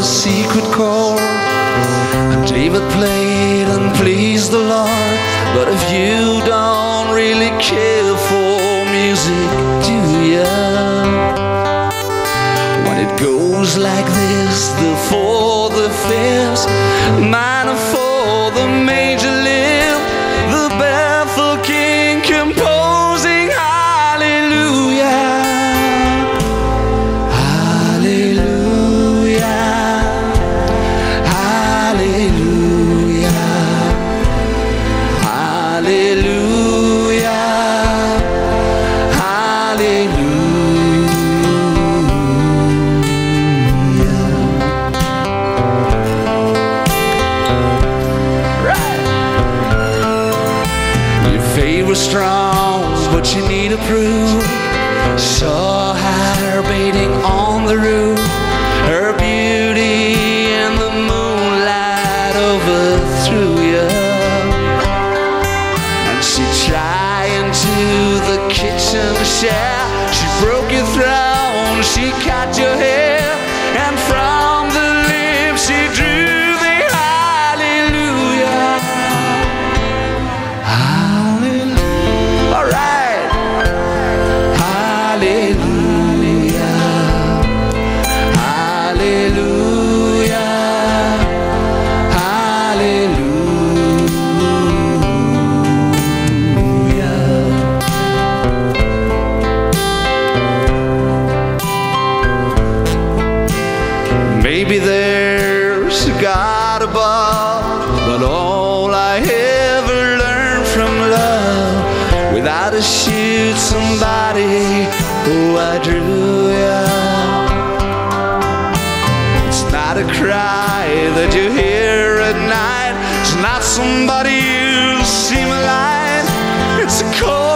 The secret chord, and David played and pleased the Lord. But if you don't really care for music, do ya? When it goes like this, the four, the fifths, minor four, the major lift, the baffled king composing hallelujah, hallelujah. Faith was strong, but you need to prove. Saw her bathing on the roof, her beauty in the moonlight overthrew you. And she tried into the kitchen chair, she broke your throne, she cut your hair, and from the lips she drew. Maybe there's a God above, but all I ever learned from love, without a shoot somebody who I drew up. It's not a cry that you hear at night, it's not somebody you seem alive, it's a call.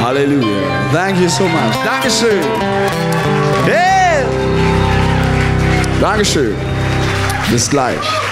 Hallelujah. Thank you so much. Dankeschön. Yeah. Dankeschön. Bis gleich.